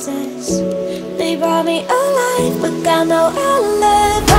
promises. They brought me alive, but got no alibi.